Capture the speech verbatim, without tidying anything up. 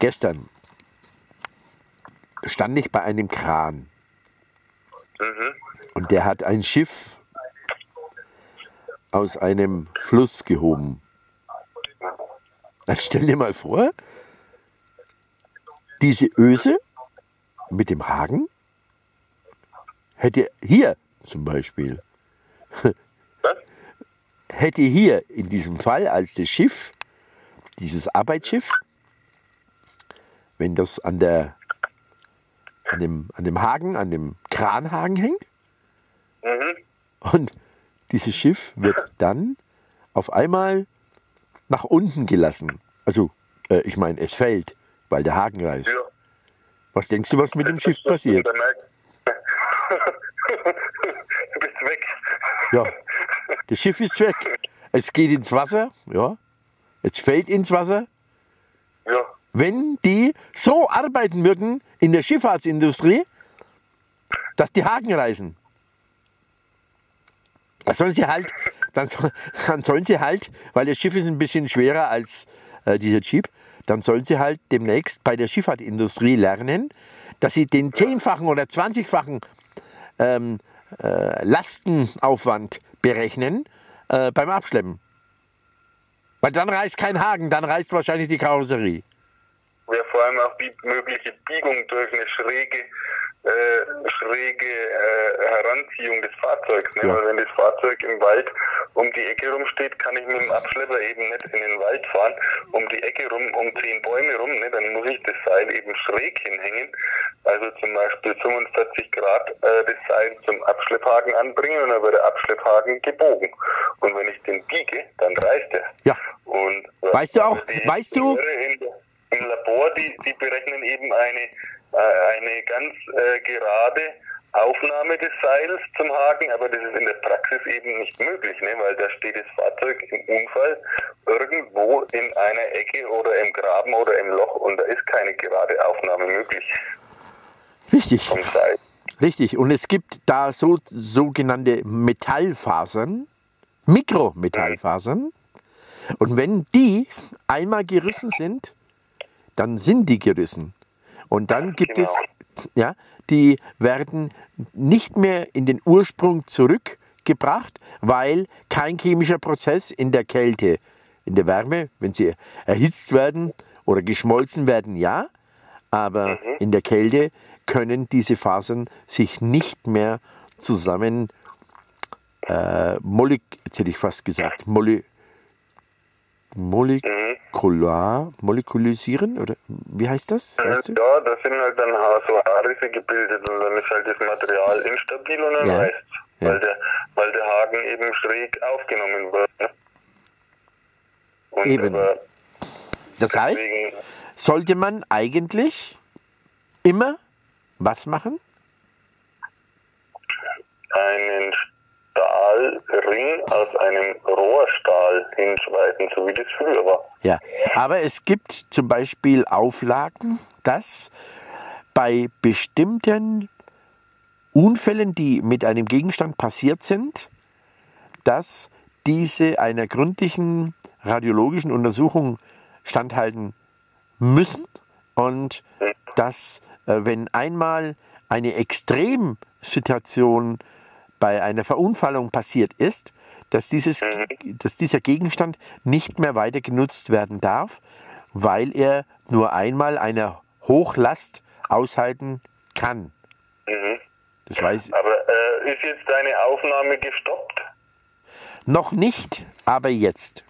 Gestern stand ich bei einem Kran. Mhm. Und der hat ein Schiff aus einem Fluss gehoben. Dann stell dir mal vor, diese Öse mit dem Haken hätte hier zum Beispiel, hätte hier in diesem Fall als das Schiff, dieses Arbeitsschiff, wenn das an, der, an, dem, an dem Haken, an dem Kranhaken hängt, mhm. und dieses Schiff wird dann auf einmal nach unten gelassen. Also, äh, ich meine, es fällt, weil der Haken reißt. Ja. Was denkst du, was mit dem Schiff passiert? Du bist weg. Ja, das Schiff ist weg. Es geht ins Wasser, ja. Es fällt ins Wasser. Ja. Wenn die so arbeiten würden in der Schifffahrtsindustrie, dass die Haken reißen. Dann sollen sie halt, dann, dann sollen sie halt, weil das Schiff ist ein bisschen schwerer als äh, dieser Jeep, dann sollen sie halt demnächst bei der Schifffahrtindustrie lernen, dass sie den zehnfachen oder zwanzigfachen ähm, äh, Lastenaufwand berechnen äh, beim Abschleppen. Weil dann reißt kein Haken, dann reißt wahrscheinlich die Karosserie. Ja, vor allem auch die mögliche Biegung durch eine schräge, äh, schräge äh, Heranziehung des Fahrzeugs. Ne? Ja. Weil wenn das Fahrzeug im Wald um die Ecke rumsteht, kann ich mit dem Abschlepper eben nicht in den Wald fahren, um die Ecke rum, um zehn Bäume rum, ne? Dann muss ich das Seil eben schräg hinhängen. Also zum Beispiel fünfundvierzig Grad äh, das Seil zum Abschlepphaken anbringen und dann wird der Abschlepphaken gebogen. Und wenn ich den biege, dann reißt er. Ja. Und, äh, weißt du auch, die, weißt du... Im Labor, die, die berechnen eben eine, äh, eine ganz äh, gerade Aufnahme des Seils zum Haken, aber das ist in der Praxis eben nicht möglich, ne? Weil da steht das Fahrzeug im Unfall irgendwo in einer Ecke oder im Graben oder im Loch und da ist keine gerade Aufnahme möglich. Richtig. Vom Seil. Richtig. Und es gibt da so, sogenannte Metallfasern, Mikrometallfasern, mhm. und wenn die einmal gerissen sind, dann sind die gerissen. Und dann gibt genau. es, ja, die werden nicht mehr in den Ursprung zurückgebracht, weil kein chemischer Prozess in der Kälte, in der Wärme, wenn sie erhitzt werden oder geschmolzen werden, ja, aber mhm. in der Kälte können diese Fasern sich nicht mehr zusammen, äh, molek, jetzt hätte ich fast gesagt, molek, molek, Molekular, molekulisieren, oder wie heißt das? Weißt du? Ja, da sind halt dann so Haarrisse gebildet und dann ist halt das Material instabil und dann ja. reißt es, ja. weil, der, weil der Haken eben schräg aufgenommen wird. Ne? Und eben. Das heißt, sollte man eigentlich immer was machen? Einen Stahlring aus einem Rohrstahl hinschneiden, so wie das früher war. Ja, aber es gibt zum Beispiel Auflagen, dass bei bestimmten Unfällen, die mit einem Gegenstand passiert sind, dass diese einer gründlichen radiologischen Untersuchung standhalten müssen und dass, wenn einmal eine Extremsituation bei einer Verunfallung passiert ist, dass, dieses, dass dieser Gegenstand nicht mehr weiter genutzt werden darf, weil er nur einmal eine Hochlast aushalten kann. Mhm. Das weiß ich. Aber äh, ist jetzt deine Aufnahme gestoppt? Noch nicht, aber jetzt.